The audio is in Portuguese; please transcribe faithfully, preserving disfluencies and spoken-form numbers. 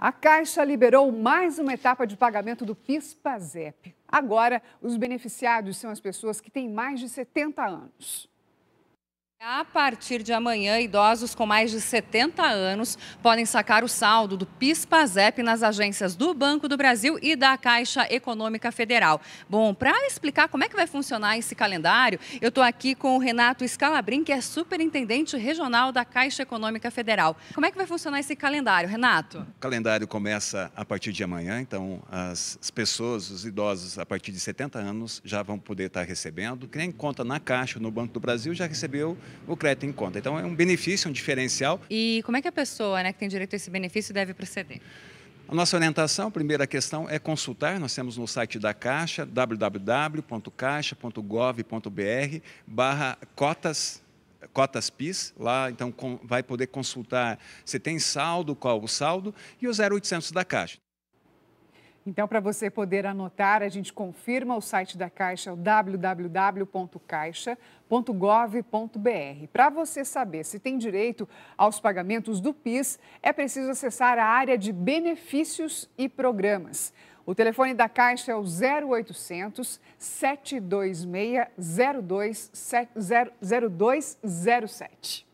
A Caixa liberou mais uma etapa de pagamento do PIS/PASEP. Agora, os beneficiados são as pessoas que têm mais de setenta anos. A partir de amanhã, idosos com mais de setenta anos podem sacar o saldo do PIS/PASEP nas agências do Banco do Brasil e da Caixa Econômica Federal. Bom, para explicar como é que vai funcionar esse calendário, eu estou aqui com o Renato Scalabrin, que é superintendente regional da Caixa Econômica Federal. Como é que vai funcionar esse calendário, Renato? O calendário começa a partir de amanhã, então as pessoas, os idosos a partir de setenta anos já vão poder estar recebendo. Quem conta na Caixa, no Banco do Brasil, já recebeu o crédito em conta. Então é um benefício, um diferencial. E como é que a pessoa, né, que tem direito a esse benefício deve proceder? A nossa orientação, a primeira questão é consultar. Nós temos no site da Caixa, www ponto caixa ponto gov ponto br, barra cotas, cotas PIS. Lá, então, com, vai poder consultar se tem saldo, qual o saldo, e o zero oitocentos da Caixa. Então, para você poder anotar, a gente confirma o site da Caixa, o www ponto caixa ponto gov ponto br. Para você saber se tem direito aos pagamentos do PIS, é preciso acessar a área de benefícios e programas. O telefone da Caixa é o zero oitocentos, sete dois seis, zero dois zero sete.